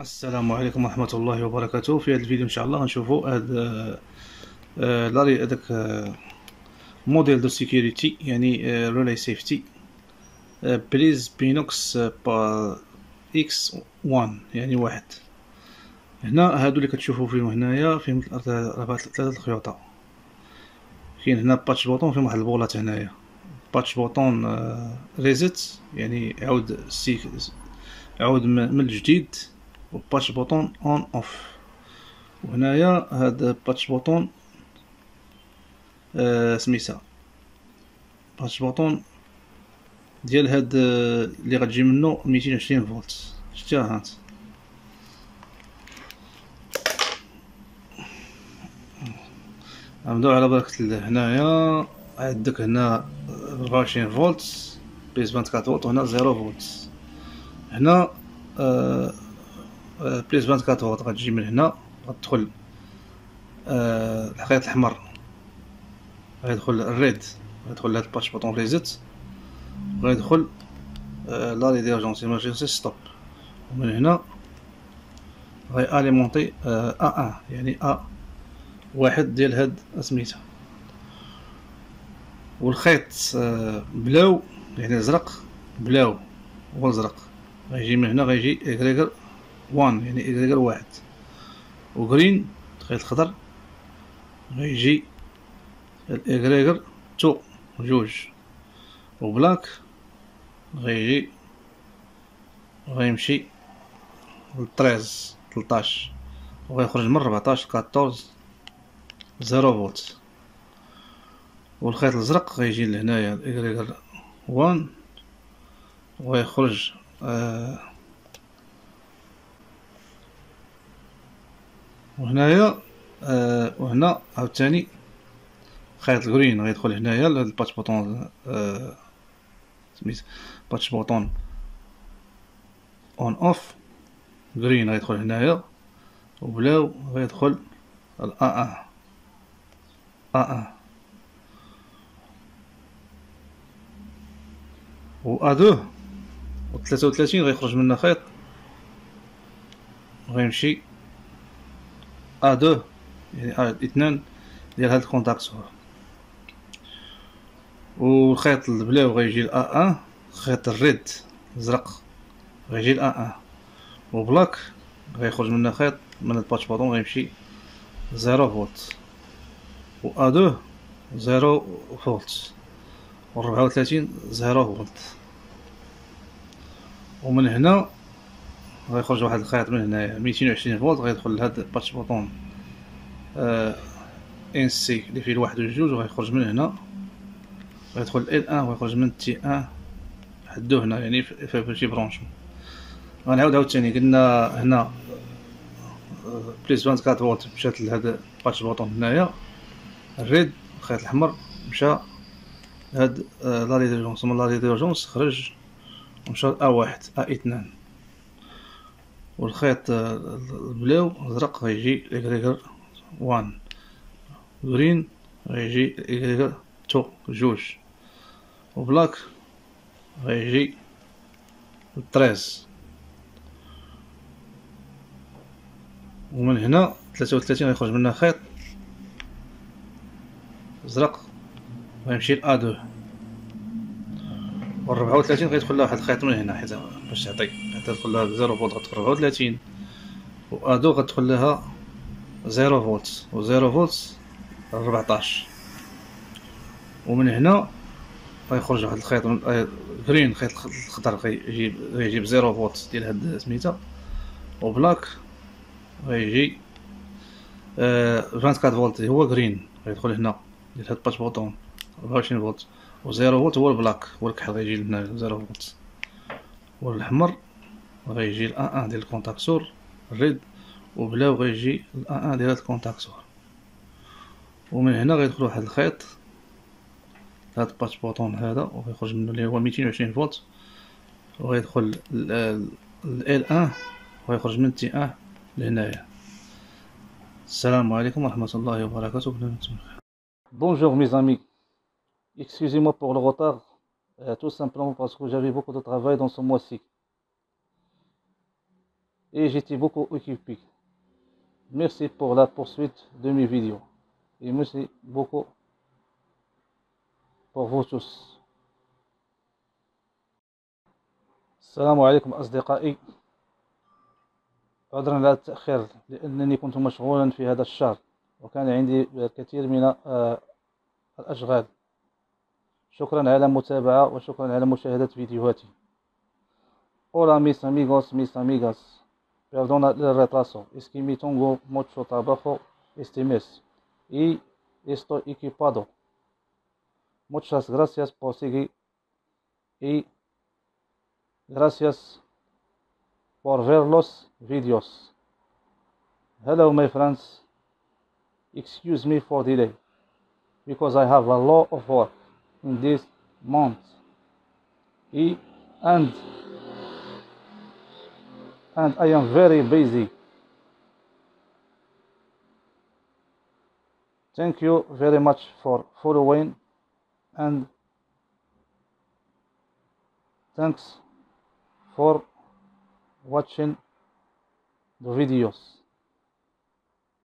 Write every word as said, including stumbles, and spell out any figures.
السلام عليكم ورحمه الله وبركاته. في هذا الفيديو ان شاء الله غنشوفوا هذا لاري هذاك موديل دو سيكوريتي يعني ريلاي سيفتي بريز بينوكس با اكس واحد يعني واحد. هنا هادو اللي كتشوفوا فيهم هنايا فيهم ثلاثه الخيوطه، كاين هنا باتش بوطون فيهم واحد البولات هنايا، باتش بوطون ريزيت يعني عاود سيك عاود من الجديد، وباتش بوطون اون اوف. وهنايا هاد باتش بوطون آه سميتها باتش بوطون ديال هاد اللي غتجي منو ميتين وعشرين فولت. شتيها هانت غنبداو على بركة الله. هنايا عندك هنا ربعة وعشرين فولت بلس فانتكات فولت، وهنا زيرو فولت. هنا آه بليس فانتكات فولت غتجي من هنا غتدخل آه الخيط الأحمر، غيدخل الريد، غيدخل هاد الباتش بوطون ريزيت، غيدخل آه لا ديفيرجونس ايمرجنسي ستوب. ومن هنا غي أليمونطي آه أ أن يعني أ واحد ديال هاد سميتها. والخيط آه بلاو يعني الأزرق، بلاو هو الأزرق، غيجي من هنا غيجي إكريكر واحد يعني إكريكر واحد، وغرين الخيط الخضر غيجي الإكريكر تو جوج، وبلاك غيجي غيمشي للطريز تلطاش، وغيخرج من ربعطاش لكطورز زيرو فولت. والخيط الأزرق غيجي لهنايا الإكريكر واحد وغيخرج آه. وهنايا آه وهنا عاوتاني خيط الغرين غيدخل هنايا لهاد الباتش بوطون آه سميت باتش بوطون اون اوف، غرين غيدخل هنايا وبلاو غيدخل ال أ أ و أ و ثلاثة وثلاثين غيخرج منها خيط غيمشي أ دو يعني أ اثنان ديال هاد الكونتاكتور. و الخيط البلاو غيجي لأ أن، خيط الريد الأزرق غيجي لأ أن، و بلاك غيخرج منها خيط من الباتش بوطون غيمشي زيرو فولت، و أ دو زيرو فولت، و ربعة وثلاثين زيرو فولت. ومن هنا غيخرج واحد الخيط من هنايا ميتين وعشرين فولت غيدخل لهاد الباتش بوطون آه ان سي اللي فيه الواحد والجوج، وغيخرج من هنا غيدخل ال ان ويخرج من تي ان حدو هنا يعني في شي برونشمون. غنعاود عاوتاني قلنا هنا بليس فانتكات فولت مشات لهاد الباتش بوطون هنايا، الريد الخيط الأحمر مشى هاد آه لا ديفيرجونس، من لا ديفيرجونس خرج مشى أ واحد أ اثنان، والخيط البلاو الأزرق غيجي الإكريكر واحد، غرين غيجي الإكريكر تو جوج، وبلاك غيجي التريز. ومن هنا ثلاثة وثلاثين غيخرج منها خيط أزرق غيمشي لأ دو، و ربعة وثلاثين غيدخل لها واحد الخيط من هنا حيت باش تعطي حتى تدخل لها زيرو فولت غتدخل ربعة وثلاثين، و أدو غتدخل لها زيرو فولت، و زيرو فولت ربعطاش. ومن هنا غيخرج واحد الخيط من غرين الخيط الخضر غيجيب غيجيب زيرو فولت ديال هاد سميتها، و بلاك غيجي فانتكات فولت هو غرين غيدخل هنا ديال هاد الباتش بوطون ربعة وعشرين فولت، و زيرو فولت هو البلاك هو الكحل غيجي لهنا زيرو فولت، و الأحمر غيجي لأ أن ديال الكونتاكتور الريد، و بلاو غيجي لأ أن ديال هاد الكونتاكتور. ومن هنا غيدخل واحد الخيط هاد الباتش بوطون هذا و غيخرج منو اللي هو ميتين وعشرين فولت، و غيدخل ال إل واحد و غيخرج من تي واحد لهنايا. السلام عليكم ورحمة الله وبركاته. Bonjour mes amis. Excusez-moi pour le retard, euh, tout simplement parce que j'avais beaucoup de travail dans ce mois-ci. et j'étais beaucoup occupé. Merci pour la poursuite de mes vidéos et merci beaucoup pour vous tous. السلام عليكم أصدقائي، عذرا على التأخير لأنني كنت مشغولا في هذا الشهر وكان عندي الكثير من الأشغال. شكرا على المتابعة وشكرا على مشاهدة فيديوهاتي. Hola mis amigos, mis amigas. Perdona el retraso. Es que me tengo mucho trabajo este mes y estoy equipado. Muchas gracias por seguir y gracias por ver los videos. Hello my friends. Excuse me for delay because I have a lot of work in this month e and and I am very busy. Thank you very much for following and thanks for watching the videos.